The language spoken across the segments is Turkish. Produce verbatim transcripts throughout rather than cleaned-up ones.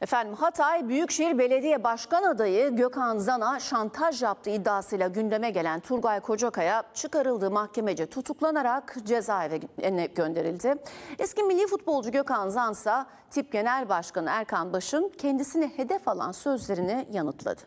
Efendim, Hatay Büyükşehir Belediye Başkan adayı Gökhan Zan'a şantaj yaptığı iddiasıyla gündeme gelen Turgay Kocakaya çıkarıldığı mahkemece tutuklanarak cezaevine gönderildi. Eski milli futbolcu Gökhan Zan ise TİP Genel Başkanı Erkan Baş'ın kendisini hedef alan sözlerini yanıtladı.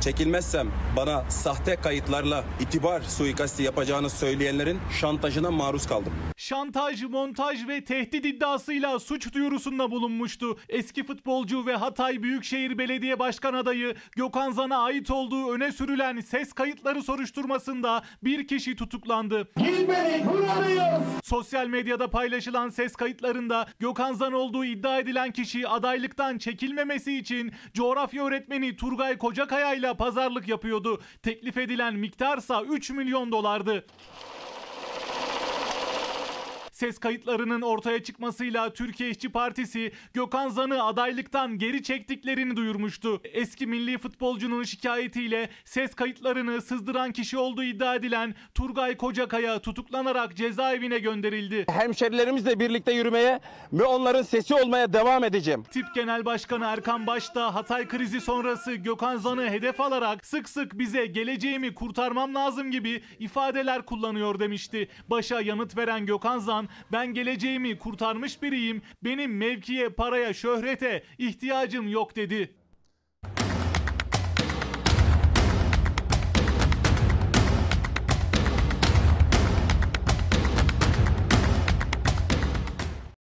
Çekilmezsem bana sahte kayıtlarla itibar suikasti yapacağını söyleyenlerin şantajına maruz kaldım. Şantaj, montaj ve tehdit iddiasıyla suç duyurusunda bulunmuştu. Eski futbolcu ve Hatay Büyükşehir Belediye Başkan adayı Gökhan Zan'a ait olduğu öne sürülen ses kayıtları soruşturmasında bir kişi tutuklandı. Gitmeyin, buradayız. Sosyal medyada paylaşılan ses kayıtlarında Gökhan Zan olduğu iddia edilen kişi adaylıktan çekilmemesi için coğrafya öğretmeni Turgay Kocakaya ile pazarlık yapıyordu. Teklif edilen miktarsa üç milyon dolardı. Ses kayıtlarının ortaya çıkmasıyla Türkiye İşçi Partisi Gökhan Zan'ı adaylıktan geri çektiklerini duyurmuştu. Eski milli futbolcunun şikayetiyle ses kayıtlarını sızdıran kişi olduğu iddia edilen Turgay Kocakaya tutuklanarak cezaevine gönderildi. Hemşerilerimizle birlikte yürümeye ve onların sesi olmaya devam edeceğim. TİP Genel Başkanı Erkan Baş da Hatay krizi sonrası Gökhan Zan'ı hedef alarak sık sık bize geleceğimi kurtarmam lazım gibi ifadeler kullanıyor demişti. Baş'a yanıt veren Gökhan Zan, ben geleceğimi kurtarmış biriyim, benim mevkiye, paraya, şöhrete ihtiyacım yok dedi.